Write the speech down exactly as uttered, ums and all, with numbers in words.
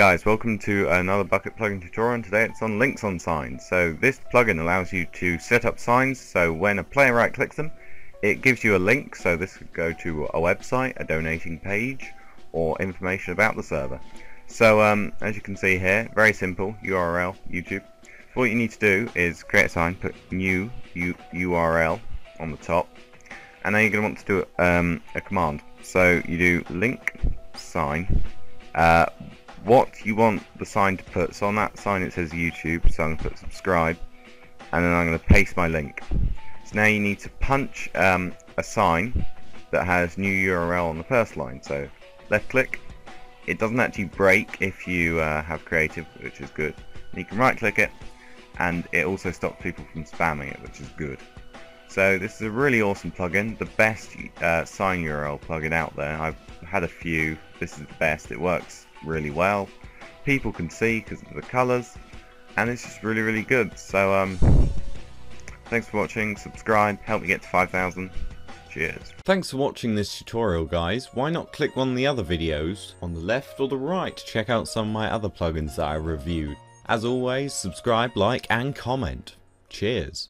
guys, welcome to another Bukkit plugin tutorial, and today it's on links on signs. So this plugin allows you to set up signs, so when a player right clicks them it gives you a link, so this could go to a website, a donating page, or information about the server. So um, as you can see here, very simple U R L, YouTube. So what you need to do is create a sign, put new U URL on the top, and then you're going to want to do um, a command. So you do link sign. Uh, what you want the sign to put, so on that sign it says YouTube, so I'm going to put subscribe, and then I'm going to paste my link. So now you need to punch um, a sign that has new U R L on the first line, so left click. It doesn't actually break if you uh, have creative, which is good, and you can right click it, and it also stops people from spamming it, which is good. So this is a really awesome plugin, the best uh, sign U R L plugin out there. I've had a few, this is the best. It works really well, people can see because of the colours, and it's just really really good. So um, thanks for watching, subscribe, help me get to five thousand. Cheers. Thanks for watching this tutorial, guys. Why not click one of the other videos on the left or the right to check out some of my other plugins that I reviewed. As always, subscribe, like and comment. Cheers.